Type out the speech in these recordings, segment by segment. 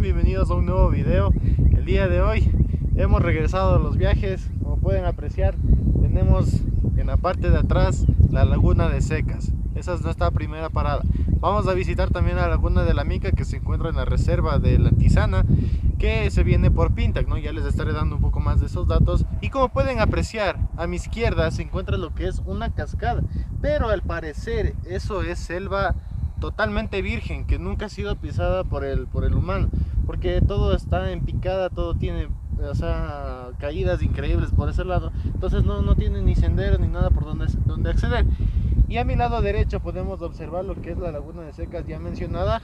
Bienvenidos a un nuevo video. El día de hoy hemos regresado a los viajes. Como pueden apreciar, tenemos en la parte de atrás la Laguna de Secas. Esa es nuestra primera parada. Vamos a visitar también la Laguna de la Mica, que se encuentra en la reserva de la Antisana, que se viene por Pintac, ¿no? Ya les estaré dando un poco más de esos datos. Y como pueden apreciar, a mi izquierda se encuentra lo que es una cascada, pero al parecer eso es selva totalmente virgen, que nunca ha sido pisada por el humano, porque todo está en picada, todo tiene, o sea, caídas increíbles por ese lado. Entonces no tiene ni sendero ni nada por donde acceder. Y a mi lado derecho podemos observar lo que es la Laguna de Secas ya mencionada.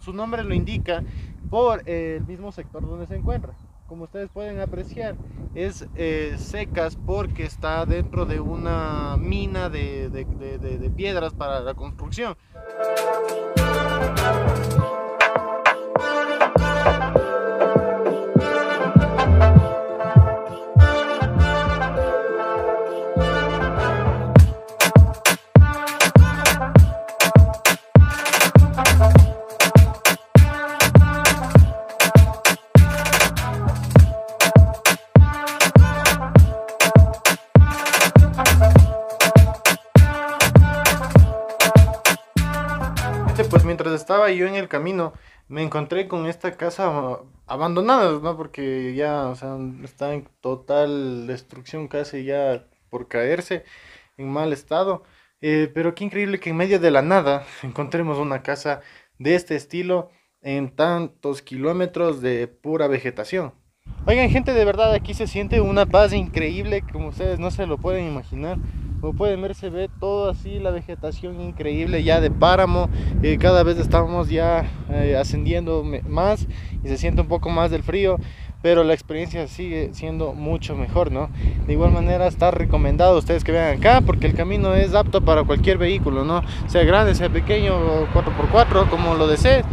Su nombre lo indica por el mismo sector donde se encuentra. Como ustedes pueden apreciar, es secas porque está dentro de una mina de piedras para la construcción. Pues mientras estaba yo en el camino me encontré con esta casa abandonada, ¿no? Porque ya, o sea, está en total destrucción, casi ya por caerse, en mal estado. Pero qué increíble que en medio de la nada encontremos una casa de este estilo en tantos kilómetros de pura vegetación. Oigan, gente, de verdad aquí se siente una paz increíble, como ustedes no se lo pueden imaginar. Como pueden ver, se ve todo así, la vegetación increíble ya de páramo. Cada vez estamos ya ascendiendo más y se siente un poco más del frío, pero la experiencia sigue siendo mucho mejor, ¿no? De igual manera está recomendado ustedes que vean acá, porque el camino es apto para cualquier vehículo, ¿no? Sea grande, sea pequeño, 4x4, como lo desees,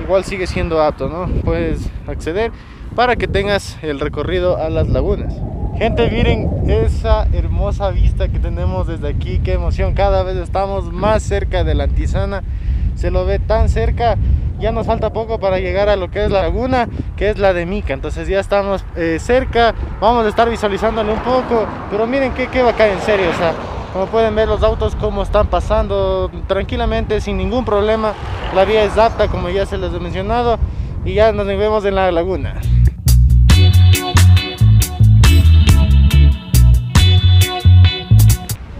igual sigue siendo apto, ¿no? Puedes acceder para que tengas el recorrido a las lagunas. Gente, miren esa hermosa vista que tenemos desde aquí. Qué emoción, cada vez estamos más cerca de la Antisana. Se lo ve tan cerca, ya nos falta poco para llegar a lo que es la laguna, que es la de Mica. Entonces ya estamos cerca, vamos a estar visualizándolo un poco. Pero miren qué bacán, en serio, o sea, como pueden ver los autos cómo están pasando tranquilamente, sin ningún problema. La vía es apta, como ya se les he mencionado, y ya nos vemos en la laguna.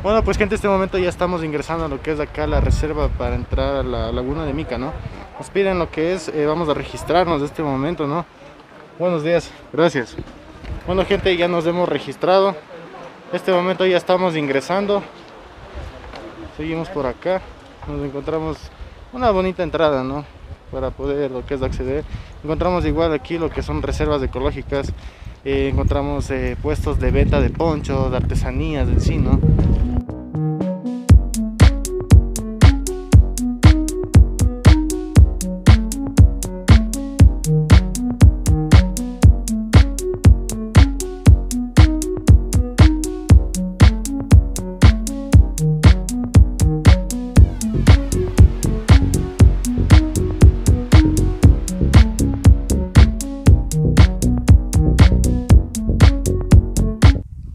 Bueno, pues gente, en este momento ya estamos ingresando a lo que es acá la reserva para entrar a la Laguna de Mica, ¿no? Nos piden lo que es, vamos a registrarnos de este momento, ¿no? Buenos días, gracias. Bueno, gente, ya nos hemos registrado. En este momento ya estamos ingresando. Seguimos por acá. Nos encontramos una bonita entrada, ¿no? Para poder lo que es acceder. Encontramos igual aquí lo que son reservas ecológicas. Encontramos puestos de venta de ponchos, de artesanías, en sí, ¿no?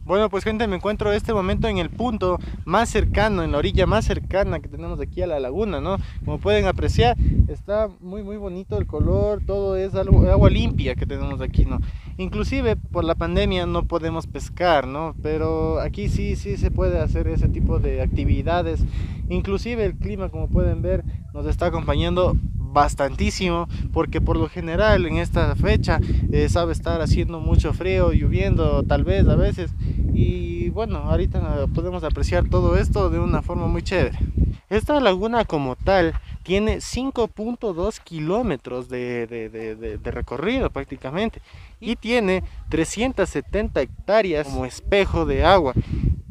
Bueno, pues gente, me encuentro en este momento en el punto más cercano, en la orilla más cercana que tenemos aquí a la laguna, ¿no? Como pueden apreciar, está muy bonito el color, todo es agua limpia que tenemos aquí, ¿no? Inclusive por la pandemia no podemos pescar, ¿no? Pero aquí sí se puede hacer ese tipo de actividades. Inclusive el clima, como pueden ver, nos está acompañando bastantísimo, porque por lo general en esta fecha sabe estar haciendo mucho frío, lloviendo tal vez a veces, y bueno, ahorita podemos apreciar todo esto de una forma muy chévere. Esta laguna como tal tiene 5.2 kilómetros de recorrido prácticamente, y tiene 370 hectáreas como espejo de agua.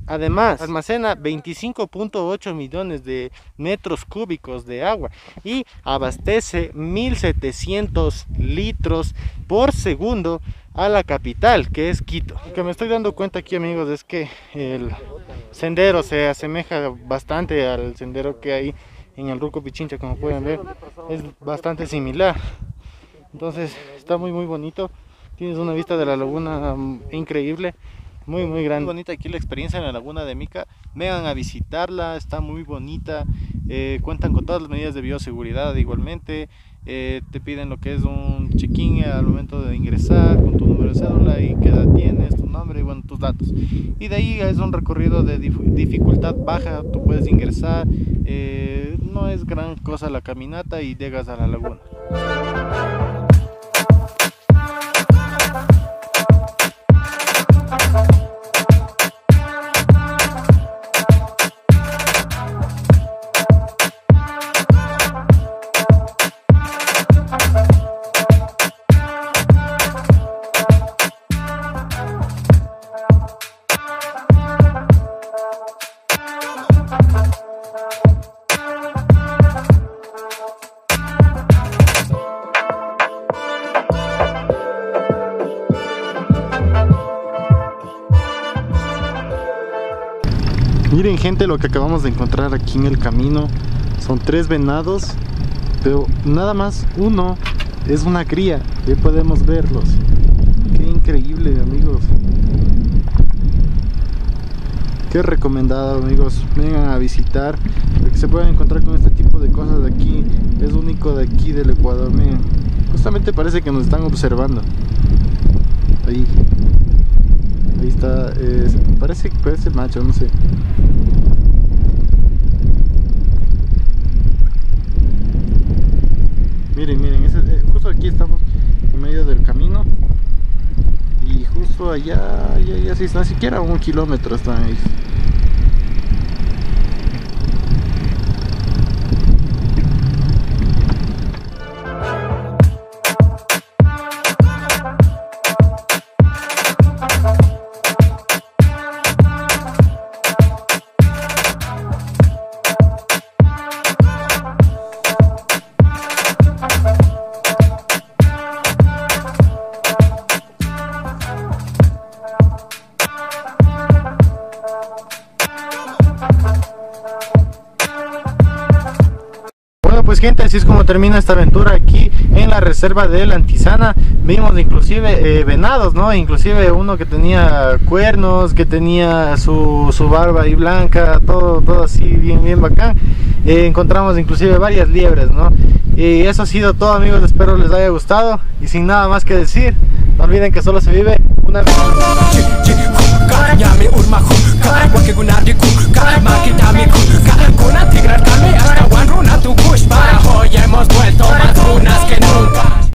Además, almacena 25.8 millones de metros cúbicos de agua y abastece 1.700 litros por segundo a la capital, que es Quito. Lo que me estoy dando cuenta aquí, amigos, es que el sendero se asemeja bastante al sendero que hay en el Rucu Pichincha, como pueden ver. Es bastante similar. Entonces, está muy bonito. Tienes una vista de la laguna increíble. Muy grande. Muy bonita aquí la experiencia en la Laguna de Mica. Vengan a visitarla, está muy bonita. Cuentan con todas las medidas de bioseguridad igualmente. Te piden lo que es un check-in al momento de ingresar con tu número de cédula y qué edad tienes, tu nombre y bueno, tus datos. Y de ahí es un recorrido de dificultad baja, tú puedes ingresar. No es gran cosa la caminata y llegas a la laguna. Miren, gente, lo que acabamos de encontrar aquí en el camino son 3 venados, pero nada más uno es una cría. Ya podemos verlos. Qué increíble, amigos. Qué recomendado, amigos. Vengan a visitar. Porque se pueden encontrar con este tipo de cosas de aquí. Es único de aquí del Ecuador. Miren, justamente parece que nos están observando. Ahí está, parece macho, no sé. Miren, justo aquí estamos en medio del camino. Y justo allá sí, ni siquiera 1 kilómetro están ahí. Pues, gente, así es como termina esta aventura aquí en la reserva de la Antisana. Vimos inclusive venados, ¿no? Inclusive uno que tenía cuernos, que tenía su barba ahí blanca, todo así bien bacán. Encontramos inclusive varias liebres, ¿no? Y eso ha sido todo, amigos, espero les haya gustado. Y sin nada más que decir, no olviden que solo se vive una vez.